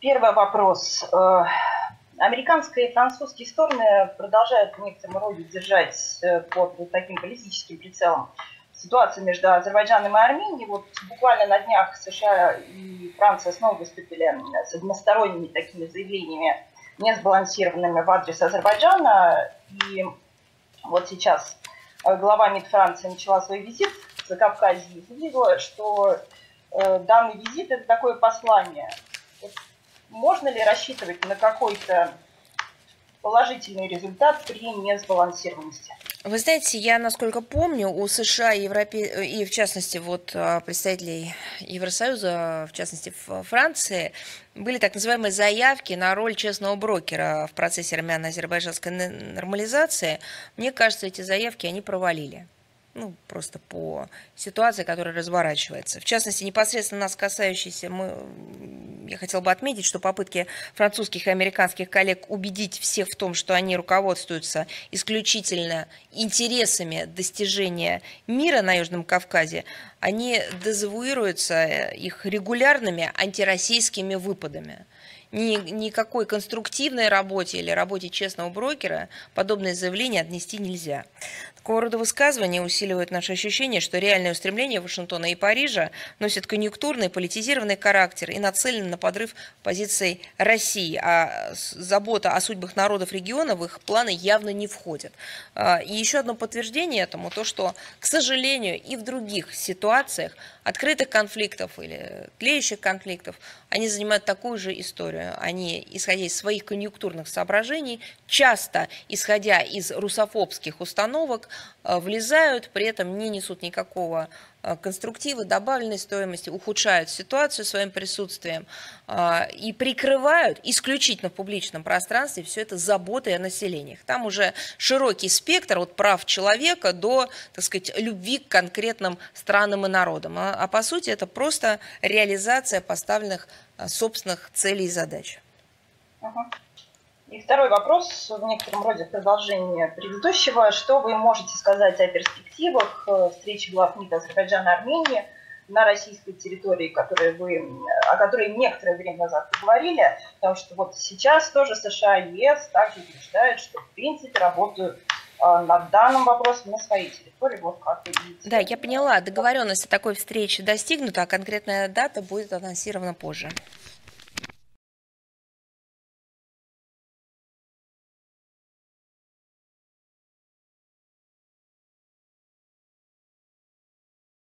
Первый вопрос. Американские и французские стороны продолжают в некотором роде держать под вот таким политическим прицелом ситуацию между Азербайджаном и Арменией. Вот буквально на днях США и Франция снова выступили с односторонними такими заявлениями, несбалансированными в адрес Азербайджана. И вот сейчас глава МИД Франции начала свой визит в Закавказье и заявила, что данный визит – это такое послание. Можно ли рассчитывать на какой-то положительный результат при несбалансированности? Вы знаете, я, насколько помню, у США и в частности вот представителей Евросоюза, в частности Франции, были так называемые заявки на роль честного брокера в процессе армяно-азербайджанской нормализации. Мне кажется, эти заявки они провалили. Ну, просто по ситуации, которая разворачивается. В частности, непосредственно нас касающиеся, я хотела бы отметить, что попытки французских и американских коллег убедить всех в том, что они руководствуются исключительно интересами достижения мира на Южном Кавказе, они дезавуируются их регулярными антироссийскими выпадами. Никакой конструктивной работе или работе честного брокера подобные заявления отнести нельзя. Такого рода высказывания усиливают наше ощущение, что реальные устремления Вашингтона и Парижа носят конъюнктурный, политизированный характер и нацелены на подрыв позиций России, а забота о судьбах народов региона в их планы явно не входит. И еще одно подтверждение этому, то что, к сожалению, и в других ситуациях открытых конфликтов или тлеющих конфликтов они занимают такую же историю. Они, исходя из своих конъюнктурных соображений, часто, исходя из русофобских установок, влезают, при этом не несут никакого конструктива, добавленной стоимости, ухудшают ситуацию своим присутствием и прикрывают исключительно в публичном пространстве все это заботой о населениях. Там уже широкий спектр от прав человека до, так сказать, любви к конкретным странам и народам. А по сути это просто реализация поставленных собственных целей и задач. И второй вопрос, в некотором роде продолжение предыдущего. Что вы можете сказать о перспективах встречи глав МИД Азербайджана и Армении на российской территории, о которой некоторое время назад говорили? Потому что вот сейчас тоже США и ЕС также утверждают, что в принципе работают над данным вопросом на своей территории. Вот как вы видите. Да, я поняла. Договоренность о такой встрече достигнута, а конкретная дата будет анонсирована позже.